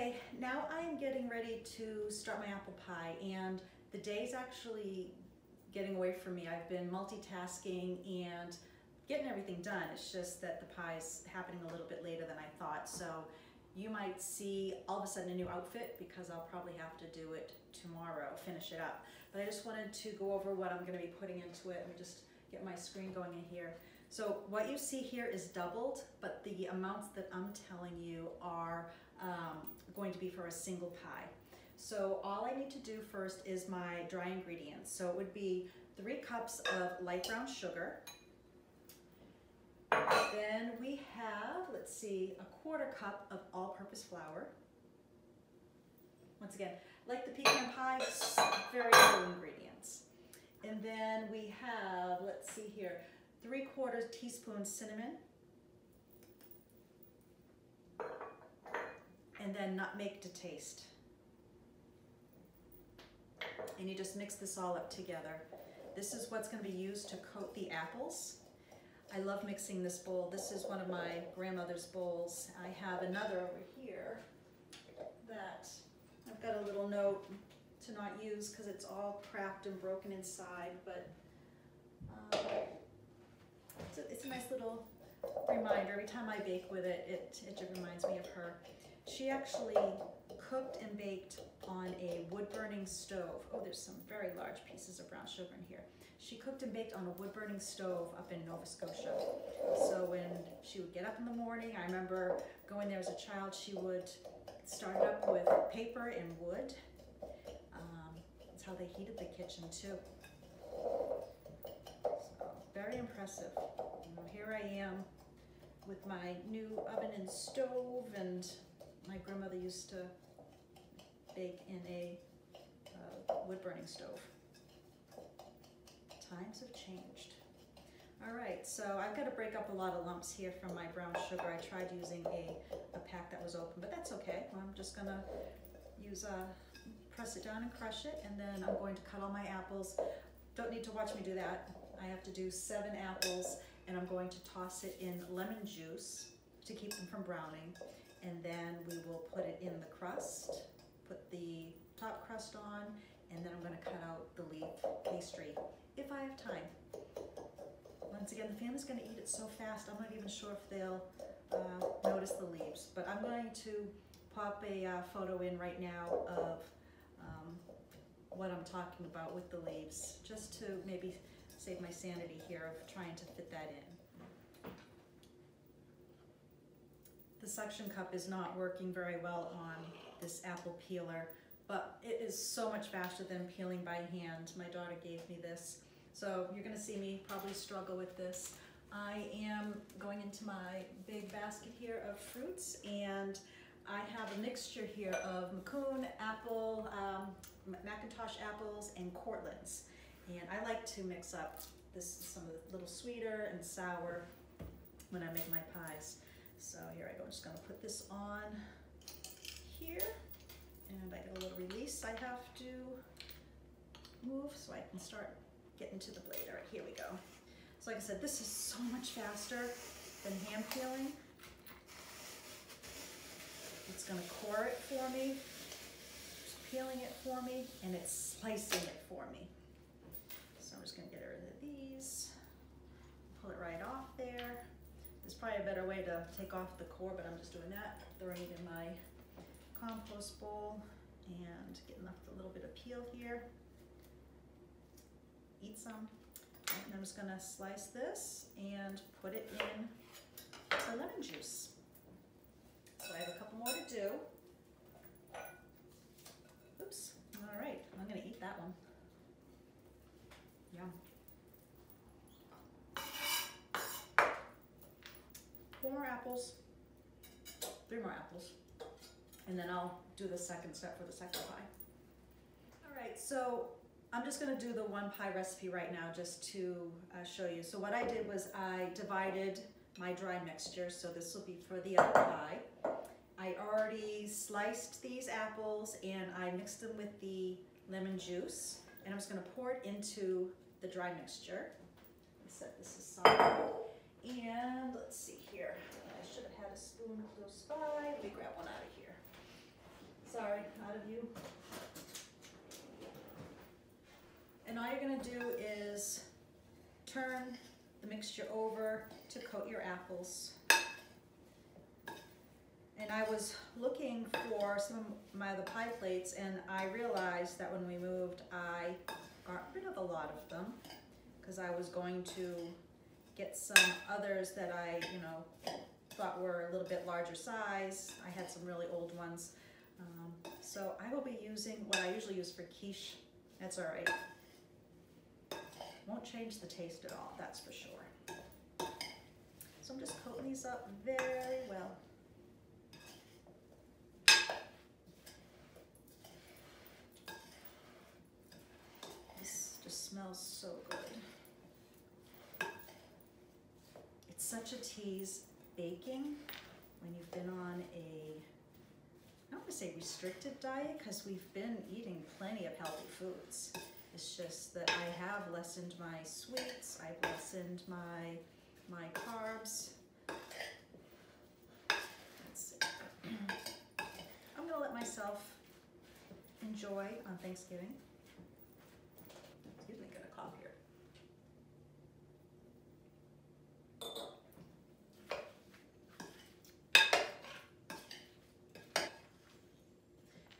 Okay, now I'm getting ready to start my apple pie, and the day's actually getting away from me. I've been multitasking and getting everything done. It's just that the pie's happening a little bit later than I thought, so you might see all of a sudden a new outfit because I'll probably have to do it tomorrow, finish it up. But I just wanted to go over what I'm going to be putting into it. Let me just get my screen going in here. So what you see here is doubled, but the amounts that I'm telling you are going to be for a single pie. So all I need to do first is my dry ingredients. So it would be 3 cups of light brown sugar. Then we have, let's see, 1/4 cup of all-purpose flour. Once again, like the pecan pie, very few ingredients. And then we have, let's see here, 3/4 teaspoon cinnamon. And then nutmeg to taste. And you just mix this all up together. This is what's going to be used to coat the apples. I love mixing this bowl. This is one of my grandmother's bowls. I have another over here that I've got a little note to not use because it's all cracked and broken inside, but it's a nice little reminder. Every time I bake with it, it just reminds me of her. She actually cooked and baked on a wood-burning stove. Oh, there's some very large pieces of brown sugar in here. She cooked and baked on a wood-burning stove up in Nova Scotia. So when she would get up in the morning, I remember going there as a child, she would start up with paper and wood. That's how they heated the kitchen too. So, very impressive. And here I am with my new oven and stove, and my grandmother used to bake in a wood-burning stove. Times have changed. All right, so I've got to break up a lot of lumps here from my brown sugar. I tried using a pack that was open, but that's okay. I'm just gonna use press it down and crush it, and then I'm going to cut all my apples. Don't need to watch me do that. I have to do 7 apples, and I'm going to toss it in lemon juice to keep them from browning. And then we will put it in the crust, put the top crust on, and then I'm going to cut out the leaf pastry if I have time. Once again, the family's going to eat it so fast, I'm not even sure if they'll notice the leaves. But I'm going to pop a photo in right now of what I'm talking about with the leaves, just to maybe save my sanity here of trying to fit that in. The suction cup is not working very well on this apple peeler, but it is so much faster than peeling by hand. My daughter gave me this, so you're gonna see me probably struggle with this. I am going into my big basket here of fruits, and I have a mixture here of Macintosh apples and Cortlands. And I like to mix up some of the little sweeter and sour when I make my pies. So here I go, I'm just gonna put this on here, and I get a little release. I have to move so I can start getting to the blade. All right, here we go. So like I said, this is so much faster than hand peeling. It's gonna core it for me, it's peeling it for me, and it's slicing it for me. So I'm just gonna get rid of these, pull it right off there. There's probably a better way to take off the core, but I'm just doing that, throwing it in my compost bowl and getting left a little bit of peel here. Eat some. And I'm just gonna slice this and put it in the lemon juice. So I have a couple more to do. Oops, all right, I'm gonna eat that one. Yum. Apples, 3 more apples, and then I'll do the second step for the second pie. All right, so I'm just going to do the one pie recipe right now just to show you. So what I did was I divided my dry mixture, so this will be for the other pie. I already sliced these apples and I mixed them with the lemon juice, and I'm just going to pour it into the dry mixture. Set this aside. And let's see here, I should have had a spoon close by. Let me grab one out of here. Sorry, out of you. And all you're gonna do is turn the mixture over to coat your apples. And I was looking for some of my other pie plates, and I realized that when we moved, I got rid of a lot of them because I was going to get some others that I, thought were a little bit larger size. I had some really old ones. So I will be using what I usually use for quiche. That's all right. Won't change the taste at all, that's for sure. So I'm just coating these up very well. This just smells so good. It's such a tease baking when you've been on a, I don't want to say restricted diet, because we've been eating plenty of healthy foods. It's just that I have lessened my sweets, I've lessened my carbs. Let's see. I'm gonna let myself enjoy on Thanksgiving. Excuse me, got a cough here.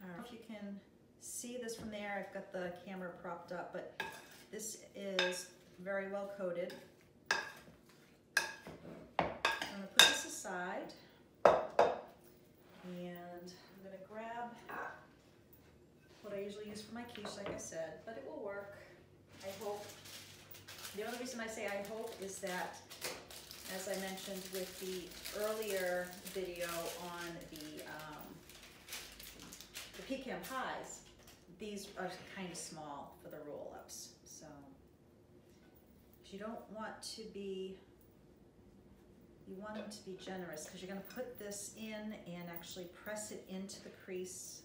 I don't know if you can see this from there. I've got the camera propped up, but this is very well coated. I'm gonna put this aside, and I'm gonna grab what I usually use for my quiche, like I said, but it will work, I hope. The only reason I say I hope is that, as I mentioned with the earlier video on the pecan pies, these are kind of small for the roll-ups, so you don't want to be, you want them to be generous, because you're going to put this in and actually press it into the crease.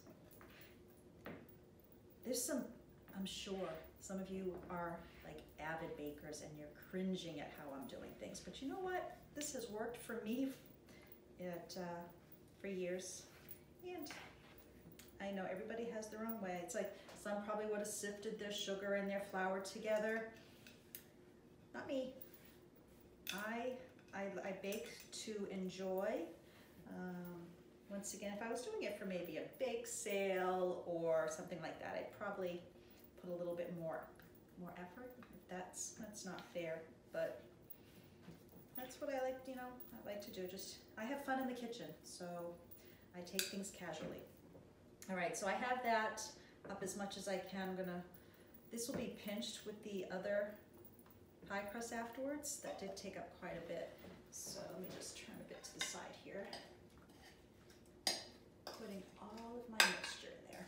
There's some, I'm sure some of you are like avid bakers and you're cringing at how I'm doing things, but you know what? This has worked for me for years, and I know everybody has their own way. It's like some probably would have sifted their sugar and their flour together. Not me. I bake to enjoy. Once again, if I was doing it for maybe a bake sale or something like that, I'd probably put a little bit more effort. That's not fair, but that's what I like. I like to do. I have fun in the kitchen, so I take things casually. All right, so I have that up as much as I can. This will be pinched with the other pie crust afterwards. That did take up quite a bit. So let me just turn a bit to the side here. Putting all of my mixture in there.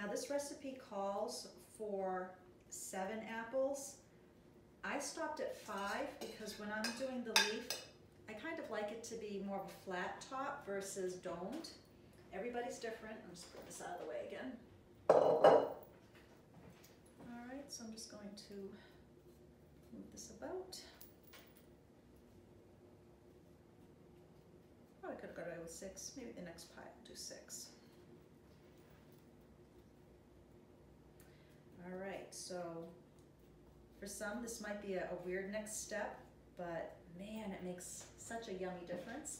Now this recipe calls for 7 apples. I stopped at 5 because when I'm doing the leaf, I kind of like it to be more of a flat top versus domed. Everybody's different. I'm just putting this out of the way again. All right, so I'm just going to move this about. Probably could have got away with 6. Maybe the next pie will do 6. All right, so for some, this might be a weird next step, but man, it makes such a yummy difference.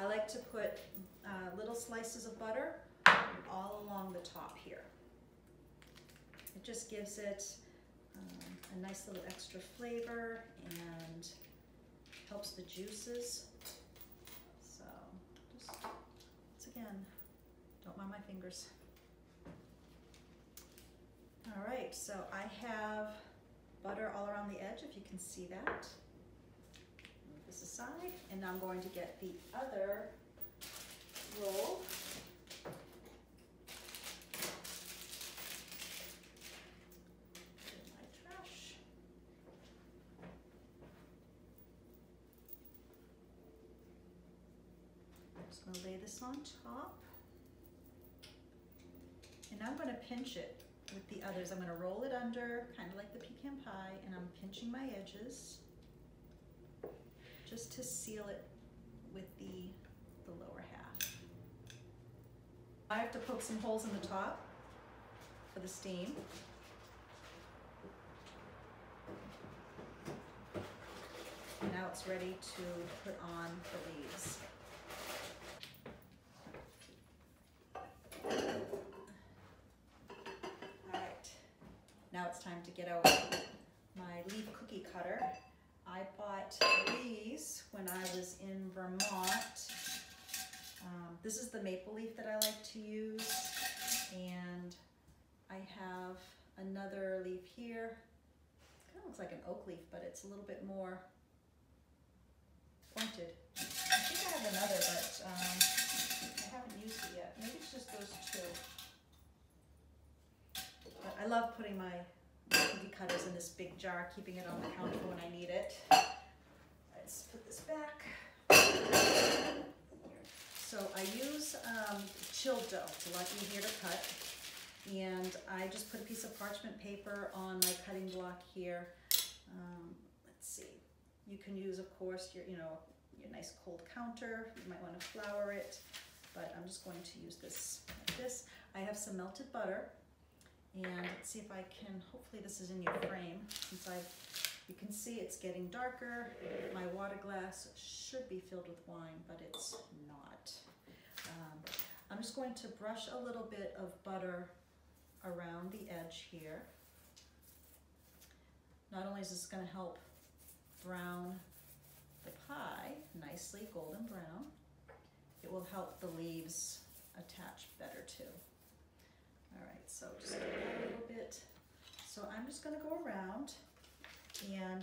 I like to put little slices of butter all along the top here. It just gives it a nice little extra flavor and helps the juices. So just, once again, don't mind my fingers. All right, so I have butter all around the edge, if you can see that. Move this aside, and now I'm going to get the other roll. Get my trash. I'm just gonna lay this on top, and I'm gonna pinch it. with the others. I'm gonna roll it under, kind of like the pecan pie, and I'm pinching my edges just to seal it with the lower half. I have to poke some holes in the top for the steam. Now it's ready to put on the leaves. Now it's time to get out my leaf cookie cutter. I bought these when I was in Vermont. This is the maple leaf that I like to use. And I have another leaf here. It kind of looks like an oak leaf, but it's a little bit more pointed. I think I have another, but I haven't used it yet. Maybe it's just those two. I love putting my cookie cutters in this big jar, keeping it on the counter when I need it. Let's put this back. So I use chilled dough. It's a lot easier to cut. And I just put a piece of parchment paper on my cutting block here. Let's see. You can use, of course, your nice cold counter. You might want to flour it, but I'm just going to use this like this. I have some melted butter. And let's see if I can, hopefully this is in your frame, since you can see it's getting darker. My water glass should be filled with wine, but it's not. I'm just going to brush a little bit of butter around the edge here. Not only is this going to help brown the pie nicely, golden brown, it will help the leaves attach better too. All right, so just a little bit. So I'm just gonna go around, and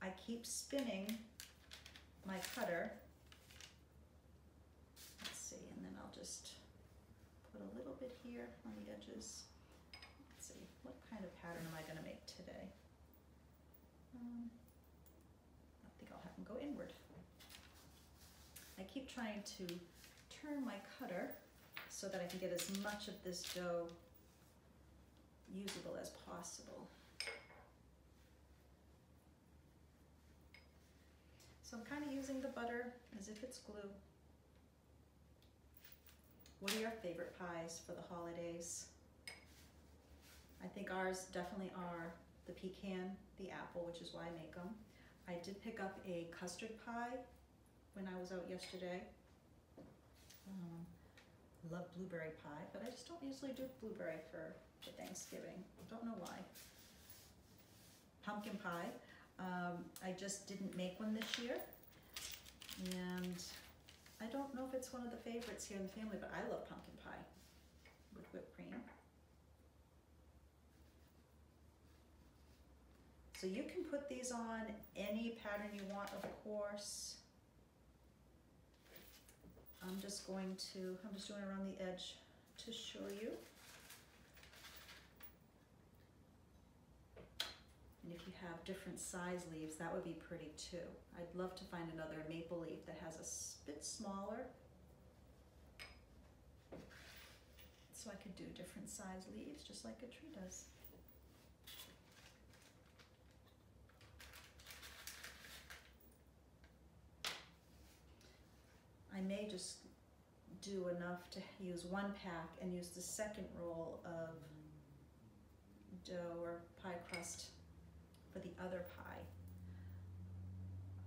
I keep spinning my cutter. Let's see, and then I'll just put a little bit here on the edges. Let's see, what kind of pattern am I gonna make today? I think I'll have them go inward. I keep trying to turn my cutter so that I can get as much of this dough usable as possible. So I'm kind of using the butter as if it's glue. What are your favorite pies for the holidays? I think ours definitely are the pecan, the apple, which is why I make them. I did pick up a custard pie when I was out yesterday. Love blueberry pie, but I just don't usually do blueberry for Thanksgiving. Don't know why. Pumpkin pie. I just didn't make one this year. And I don't know if it's one of the favorites here in the family, but I love pumpkin pie with whipped cream. So you can put these on any pattern you want, of course. I'm just doing around the edge to show you. And if you have different size leaves, that would be pretty too. I'd love to find another maple leaf that has a bit smaller, so I could do different size leaves, just like a tree does. I may just do enough to use one pack and use the second roll of dough or pie crust for the other pie.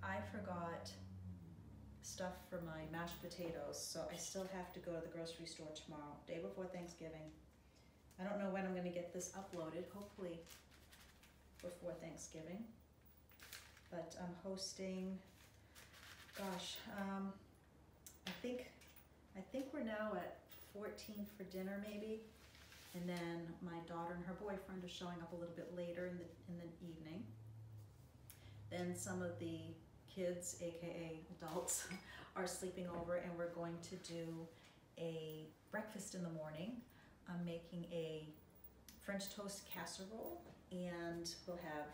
I forgot stuff for my mashed potatoes, so I still have to go to the grocery store tomorrow, day before Thanksgiving. I don't know when I'm going to get this uploaded, hopefully before Thanksgiving. But I'm hosting, gosh, I think we're now at 14 for dinner maybe, and then my daughter and her boyfriend are showing up a little bit later in the evening. Then some of the kids, aka adults, are sleeping over, and we're going to do a breakfast in the morning. I'm making a French toast casserole, and we'll have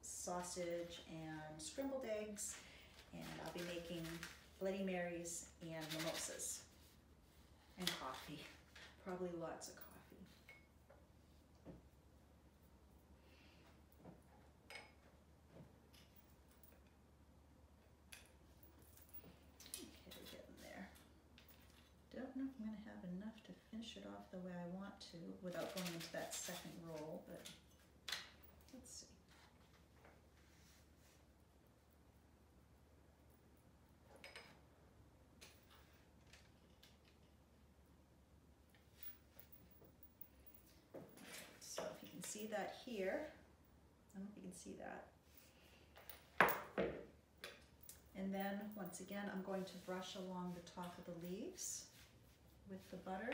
sausage and scrambled eggs, and I'll be making Bloody Marys and mimosas and coffee, probably lots of coffee. don't know if I'm going to have enough to finish it off the way I want to without going into that second roll, but let's see. So if you can see that here, I don't know if you can see that. And then, once again, I'm going to brush along the top of the leaves with the butter.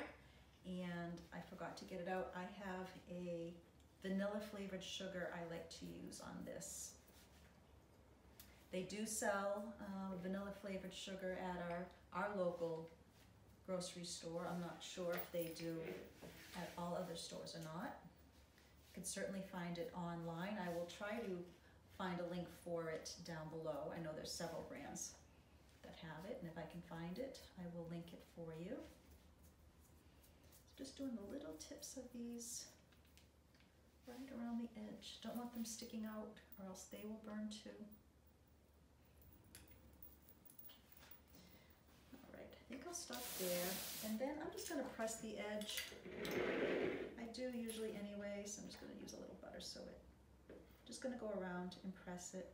And I forgot to get it out. I have a vanilla flavored sugar I like to use on this. They do sell vanilla flavored sugar at our local grocery store. I'm not sure if they do at all other stores or not. You can certainly find it online. I will try to find a link for it down below. I know there's several brands that have it, and if I can find it, I will link it for you. So just doing the little tips of these right around the edge. Don't want them sticking out or else they will burn too. All right, I think I'll stop there. And then I'm just gonna press the edge. I do usually anyway, so I'm just gonna use a little butter so it just going to go around and press it.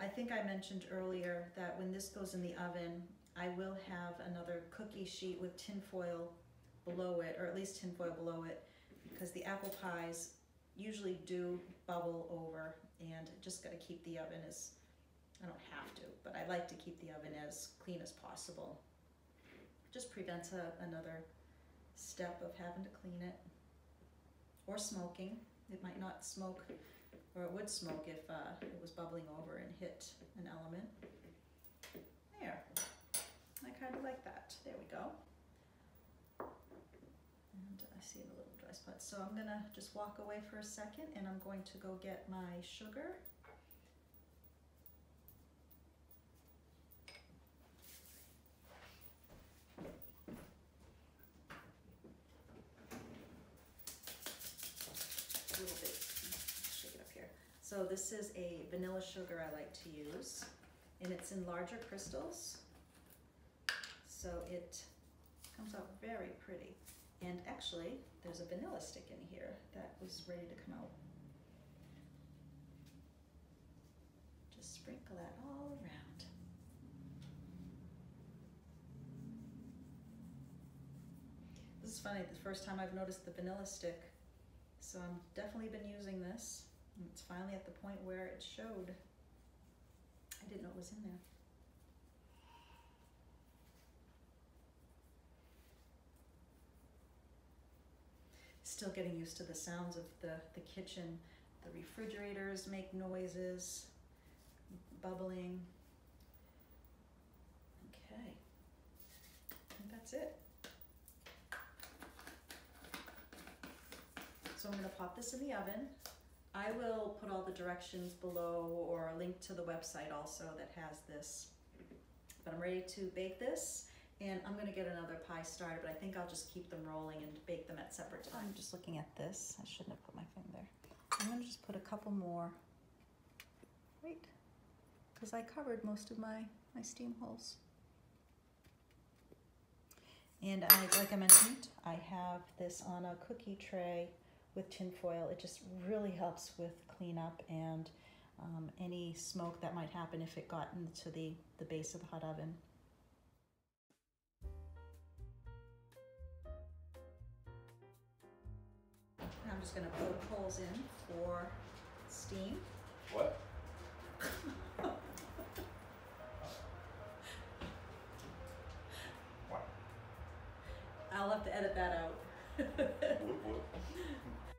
I think I mentioned earlier that when this goes in the oven, I will have another cookie sheet with tin foil below it, or at least tin foil below it, because the apple pies usually do bubble over, and just got to keep the oven as, I don't have to, but I like to keep the oven as clean as possible. Just prevents another step of having to clean it. Or smoking. It might not smoke, or it would smoke if it was bubbling over and hit an element. There, I kind of like that. There we go. And I see the little dry spot. So I'm gonna just walk away for a second and I'm going to go get my sugar. So this is a vanilla sugar I like to use, and it's in larger crystals, so it comes out very pretty. And actually, there's a vanilla stick in here that was ready to come out. Just sprinkle that all around. This is funny, the first time I've noticed the vanilla stick, so I've definitely been using this. It's finally at the point where it showed. I didn't know it was in there. Still getting used to the sounds of the kitchen. The refrigerators make noises, bubbling. Okay, I think that's it. So I'm gonna pop this in the oven. I will put all the directions below or a link to the website also that has this. But I'm ready to bake this, and I'm gonna get another pie started, but I think I'll just keep them rolling and bake them at separate times. I'm just looking at this. I shouldn't have put my finger there. I'm gonna just put a couple more, right? Because I covered most of my steam holes. And like I mentioned, I have this on a cookie tray with tin foil. It just really helps with cleanup and any smoke that might happen if it got into the base of the hot oven. And I'm just gonna poke holes in for steam. What? What? I'll have to edit that out. Whoop, whoop.